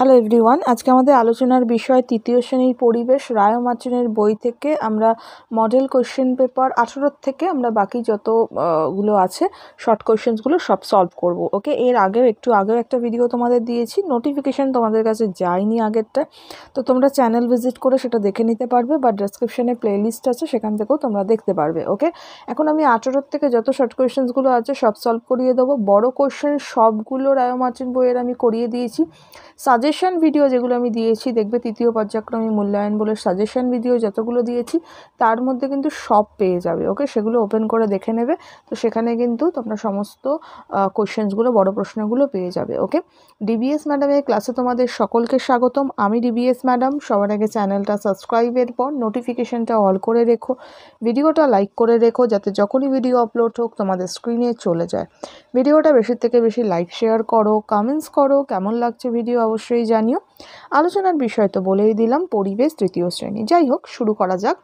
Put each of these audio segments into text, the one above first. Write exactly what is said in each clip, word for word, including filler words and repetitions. Hello everyone आज के हमारे आलोचनार विषय तृतीय श्रेणी परिवेश राय ओ मार्टिनेर बोई थेके आमरा मडेल कोश्चन पेपर अठारो थेके आमरा बाकी जतगुलो आछे शर्ट कोश्चेंसगुलो सब सल्व करब। ओके एर आगे एकटू आगे एक भिडियो तोमादेर दिएछि नोटिफिकेशन तोमादेर काछे जायनि आगेरटा तो तोमरा चैनल भिजिट करे सेटा देखे निते पारबे बा डेसक्रिप्शने प्लेलिस्ट आछे सेखान थेकेओ तोमरा देखते पारबे। ओके एखन आमि अठारो थेके जत शर्ट कोश्चेंसगुलो आछे सब सल्व करिए देब। बड़ो कोश्चेन सबगुलो राय ओ मार्टिन बोइएर आमि करिए दिएछि। साजे सजेशन भिडियो जेगुलो आमी दिएछि देखबे तृतीय पर्यायक्रमिक मूल्यायन बोले सजेशन भिडियो जतगुलो दिएछि तार मध्ये किन्तु सब पेये जाबे। ओके सेगुलो ओपेन करे देखे नेबे तो सेखाने किन्तु तोमरा समस्त कोश्चेंसगुलो बड़ो प्रश्नगुलो पेये जाबे। ओके डिबिएस मैडम क्लासे तोमादेर सकलके स्वागतम। आमी डिबिएस मैडम। सबार आगे चैनलटा सबस्क्राइबर पर नोटिफिकेशनटा अल करे रेखो, भिडियोटा लाइक करे रेखो जाते जखोनी भिडियो अपलोड होक तोमादेर स्क्रिने चले जाय। भिडियोटा बेशि थेके बेशि लाइक शेयर करो, कमेंट्स करो, केमन लागछे भिडियो अवश्य जानियो। आलोचनार विषय तो बोलेई दिलाम परिवेश तृतीय श्रेणी। जाई होक शुरू करा जाक।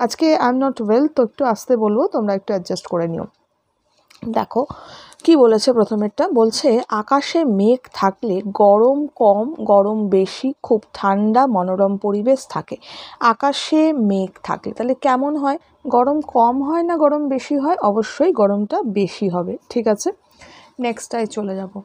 आज के आई एम नट वेल तो एकटू आस्ते बोलबो, तोमरा एकटू एडजस्ट करे नियो। देखो कि बोलेछे प्रथमेरटा बोलछे आकाशे मेघ थाकले गरम कम गरम बेशी खूब ठंडा मनोरम परिवेश थाके। आकाशे मेघ थाकले ताहले केमन हय? गरम कम हय ना गरम बेशी हय? अवश्यई गरमटा बेशी हबे। ठीक आछे नेक्सटाय चले जाबो।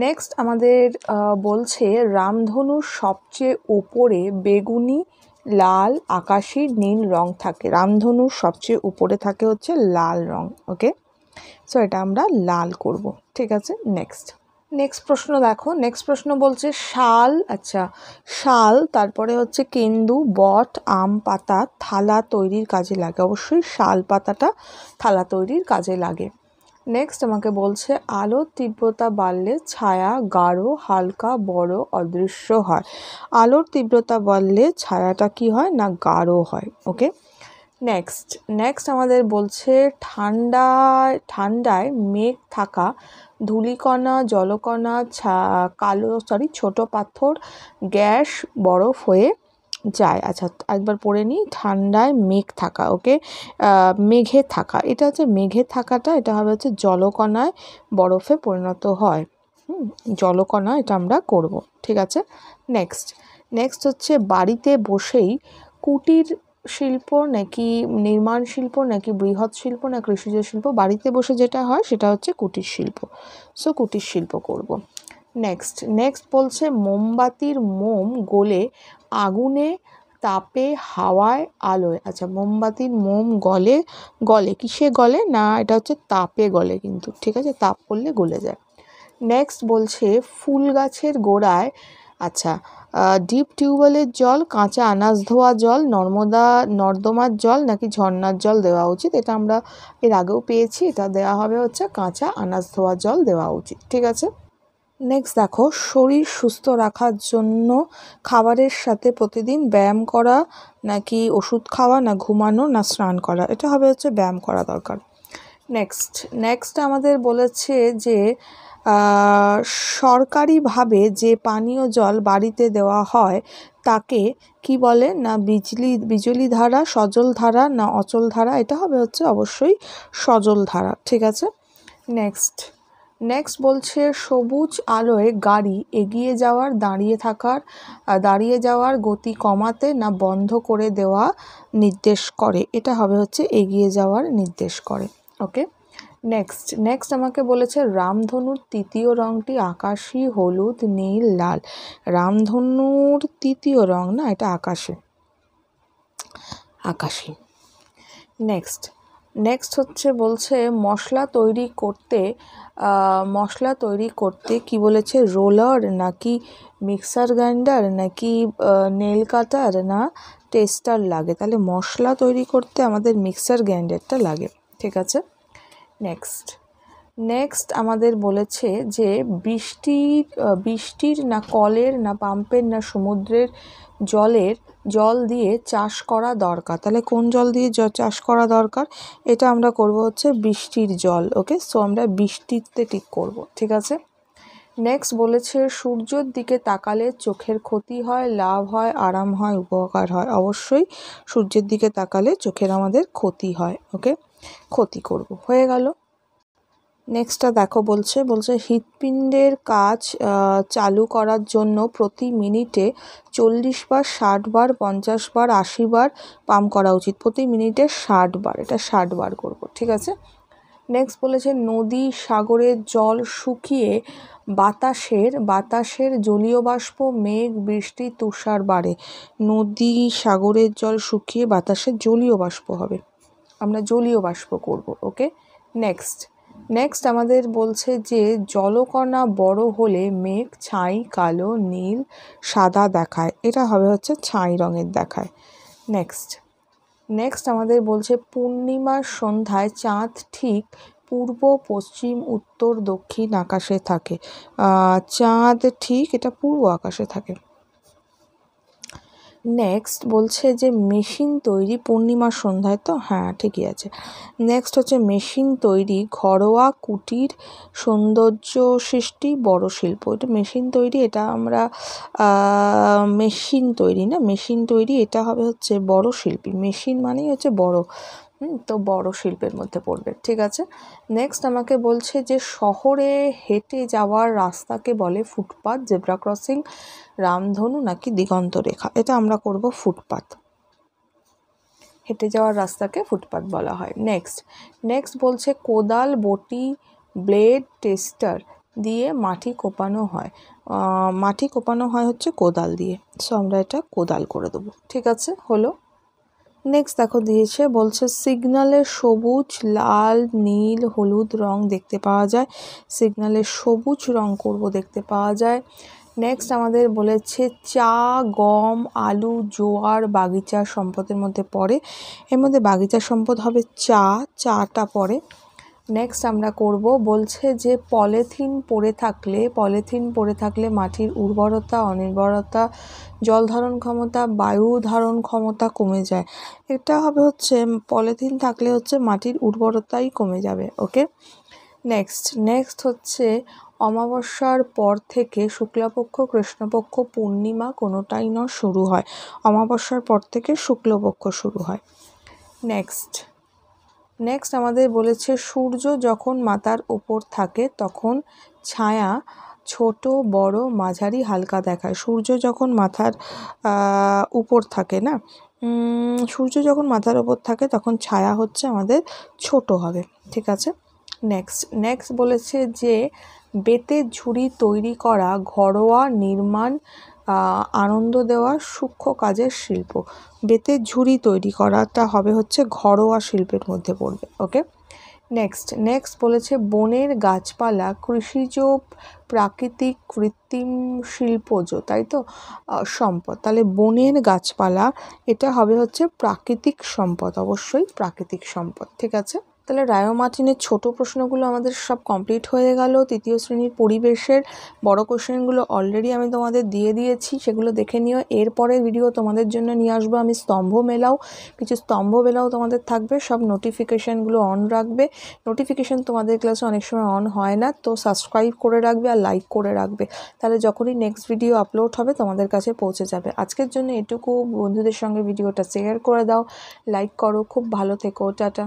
नेक्स्ट आमादेर बोलछे रामधनु सबचेये ओपरे बेगुनी लाल आकाशी नील रंग थाके। रामधनु सबचेये ओपरे थाके होच्छे लाल रंग। ओके सो एटा आमरा लाल करब। ठीक आछे नेक्स्ट नेक्स्ट प्रश्न देखो। नेक्स्ट प्रश्न बोलछे शाल अच्छा शाल तारपरे होच्छे केंदु बट आम पाता थाला तैरिर काजे लागे। अवश्यई शाल पाताटा थाला तैरिर काजे लागे। नेक्स्ट आमाके बोलछे आलोर तीव्रता बाड़ले छाया गाढ़ो हालका बड़ो अदृश्य हय। आलोर तीव्रता बाड़ले छायाटा कि हय ना गाढ़ो हय। ओके नेक्स्ट नेक्स्ट आमादेर बोलछे ठान्डा ठान्डाय मेघ थाका धूलिकणा जलकणा कालो सरि छोटो पाथर ग्यास बरफ हये जाए। अच्छा एक बार पढ़े नहीं ठंडाय मेघ थाका। ओके मेघे थाका एटा होच्छे मेघे थाकाटा एटा हबे होच्छे जलकणाय बरफे परिणत हय। जलकणा एटा आमरा करब। ठीक आछे नेक्स्ट नेक्स्ट होच्छे बाड़ीते बसेई कुटीर शिल्प नाकि निर्माण शिल्प नाकि बृहत् शिल्प ना कृषिज शिल्प। बाड़ीते बसे जेटा हय सेटा होच्छे कुटीर शिल्प। सो कुटीर शिल्प करब। नेक्स्ट नेक्स्ट बोलछे मोमबातिर मोम गले आगुने तापे हावाय आलोय। अच्छा मोमबातिर मोम गले गले किसे गले ना एटा होच्छे तापे गले किन्तु। ठीक आछे ताप पड़ले गले जाय। नेक्स्ट बोलछे फुल गाछेर गोड़ाय अच्छा डिप टिউবওয়েলের जल काँचा अनाज धोआ जल नर्मदा नर्दमार जल ना कि झर्णार जल देवा उचित। एटा आमरा एर आगेओ पेयेछि। एटा देवा हबे होच्छे काँचा अनाज धोआ जल देवा उचित। ठीक आछे नेक्स्ट देखो शरीर सुस्थ रखार जोन्नो खाबारेर साथे प्रतिदिन व्यायाम करा नाकि ओषुध खावा ना घुमानो ना स्नान करा। एटा हबे होच्छे व्यायाम करा दरकार। नेक्स्ट नेक्स्ट आमादेर बोलेछे जे सरकारी भावे जे पानीय जल बाड़ीते देवा हय ताके कि बोले ना बिजली बिजली धारा सजल धारा ना अचल धारा। एटा हबे होच्छे अवश्यई सजल धारा। ठीक आछे नेक्स्ट नेक्स्ट बोलछे सबुज आलोय गाड़ी एगिए जावार दाड़िए थाकार दाड़िए जावार गति कमाते ना बंध करे देवा निर्देश करे। एटा हबे होच्छे एगिए जावार निर्देश करे। ओके नेक्स्ट नेक्स्ट आमाके बोलेछे रामधनुर तृतीय रंगटी आकाशी हलुद नील लाल। रामधनुर तृतीय रंग ना एटा आकाशी आकाशी। नेक्स्ट नेक्स्ट होच्छे बोलछे मशला तैरी करते मशला तैरी करते कि बोलेछे रोलर ना कि मिक्सार ग्राइंडार ना कि नेल काटार ना टेस्टार लागे। ताहले मशला तैरी करते आमादेर मिक्सार ग्राइंडारटा लागे। ठीक आछे नेक्स्ट नेक्स्ट आमादेर बोलेछे जे बिस्टी बिस्टीर ना कलेर ना पाम्पेर ना समुद्रेर जलेर जल दिए चाष करा दरकार। ताहले कोन जल दिए चाष करा दरकार? एटा आमरा करब होच्छे बिस्टीर जल। ओके सो आमरा बिस्टीते टिक करब। ठीक आछे नेक्स्ट बोलेछे सूर्यर दिके ताकाले चोखेर क्षति हय लाभ हय आराम हय उपकार हय। अवश्यई सूर्यर दिके ताकाले चोखेर आमादेर क्षति हय। ओके क्षति करब। नेक्स्टটা देखो बोलছে बोलছে হৃৎপিণ্ডের কাজ চালু করার জন্য প্রতি মিনিটে চল্লিশ বার ষাট বার পঞ্চাশ বার আশি বার পাম্প করা উচিত। প্রতি মিনিটে ষাট বার, এটা ষাট বার করব, ঠিক আছে। নেক্সট বলেছে নদী সাগরের জল শুকিয়ে বাতাসের বাতাসের জলীয় বাষ্প মেঘ বৃষ্টি তুষার বাড়ে। নদী সাগরের জল শুকিয়ে বাতাসের জলীয় বাষ্প হবে, আমরা জলীয় বাষ্প করব, ওকে। নেক্সট नेक्स्ट आमादेर बोलছে যে জলকণা বড় হলে মেঘ ছাই কালো নীল সাদা দেখায়, এটা হবে হচ্ছে ছাই রঙের দেখায়। নেক্সট নেক্সট आमादेर बोलছে পূর্ণিমার সন্ধ্যায় চাঁদ ঠিক পূর্ব পশ্চিম উত্তর দক্ষিণ আকাশে থাকে। চাঁদ ঠিক এটা পূর্ব আকাশে থাকে। नेक्स्ट बोलছে যে মেশিন তৈরি পূর্ণিমার সন্ধ্যায়, তো হ্যাঁ ঠিকই আছে। নেক্সট হচ্ছে মেশিন তৈরি ঘরোয়া কুটির সৌন্দর্য সৃষ্টি বড় শিল্প। এটা মেশিন তৈরি, এটা আমরা মেশিন তৈরি না, মেশিন তৈরি এটা হবে হচ্ছে বড় শিল্পী। মেশিন মানেই হচ্ছে বড়, হুম, তো বড় শিল্পের মধ্যে পড়বে, ঠিক আছে। নেক্সট আমাকে বলছে যে শহরে হেঁটে যাওয়ার রাস্তাকে বলে ফুটপাথ, জেব্রা ক্রসিং রামধনু নাকি দিগন্ত রেখা, এটা আমরা করব ফুটপাথ। হেঁটে যাওয়ার রাস্তাকে ফুটপাথ বলা হয়। নেক্সট নেক্সট বলছে কোদাল বটি ব্লেড টেস্টার দিয়ে মাটি কোপানো হয়। মাটি কোপানো হয় হচ্ছে কোদাল দিয়ে, সো আমরা এটা কোদাল করে দেবো, ঠিক আছে, হলো। নেক্সট দেখো দিয়েছে বলছে সিগনালে সবুজ লাল নীল হলুদ রং দেখতে পাওয়া যায়। সিগনালে সবুজ রং করব, দেখতে পাওয়া যায়। নেক্সট আমাদের বলেছে চা গম আলু জোয়ার বাগিচা সম্পদের মধ্যে পড়ে। এর মধ্যে বাগিচা সম্পদ হবে চা, চাটা পড়ে। নেক্সট আমরা করব বলছে যে পলিথিন পড়ে থাকলে পলিথিন পড়ে থাকলে মাটির উর্বরতা অনির্ভরতা জল ধারণ ক্ষমতা বায়ু ধারণ ক্ষমতা কমে যায়। এটা হবে হচ্ছে পলিথিন থাকলে হচ্ছে মাটির উর্বরতাই কমে যাবে, ওকে। নেক্সট নেক্সট হচ্ছে অমাবস্যার পর থেকে শুক্লাপক্ষ কৃষ্ণপক্ষ পূর্ণিমা কোনোটাই না শুরু হয়। অমাবস্যার পর থেকে শুক্লপক্ষ শুরু হয়। নেক্সট নেক্সট আমাদের বলেছে সূর্য যখন মাথার ওপর থাকে তখন ছায়া ছোট বড় মাঝারি হালকা দেখায়। সূর্য যখন মাথার উপর থাকে না, সূর্য যখন মাথার ওপর থাকে তখন ছায়া হচ্ছে আমাদের ছোট হবে, ঠিক আছে। নেক্সট নেক্সট বলেছে যে বেতের ঝুড়ি তৈরি করা ঘরোয়া নির্মাণ আনন্দ দেওয়া সূক্ষ্ম কাজের শিল্প। বেতের ঝুড়ি তৈরি করাটা হবে হচ্ছে ঘরোয়া শিল্পের মধ্যে পড়বে, ওকে। নেক্সট নেক্সট বলেছে বনের গাছপালা কৃষিজ প্রাকৃতিক কৃত্রিম শিল্পজ, তাই তো, সম্পদ। তাহলে বনের গাছপালা এটা হবে হচ্ছে প্রাকৃতিক সম্পদ, অবশ্যই প্রাকৃতিক সম্পদ, ঠিক আছে। তাহলে রায় ও মার্টিনের ছোটো প্রশ্নগুলো আমাদের সব কমপ্লিট হয়ে গেল। তৃতীয় শ্রেণীর পরিবেশের বড় কোশ্চেনগুলো অলরেডি আমি তোমাদের দিয়ে দিয়েছি, সেগুলো দেখে নিও। এরপরের ভিডিও তোমাদের জন্য নিয়ে আসবো আমি। স্তম্ভ মেলাও, কিছু স্তম্ভ মেলাও তোমাদের থাকবে। সব নোটিফিকেশানগুলো অন রাখবে। নোটিফিকেশান তোমাদের ক্লাসে অনেক সময় অন হয় না, তো সাবস্ক্রাইব করে রাখবে আর লাইক করে রাখবে, তাহলে যখনই নেক্সট ভিডিও আপলোড হবে তোমাদের কাছে পৌঁছে যাবে। আজকের জন্য এটুকু, বন্ধুদের সঙ্গে ভিডিওটা শেয়ার করে দাও, লাইক করো। খুব ভালো থেকো, টাটা।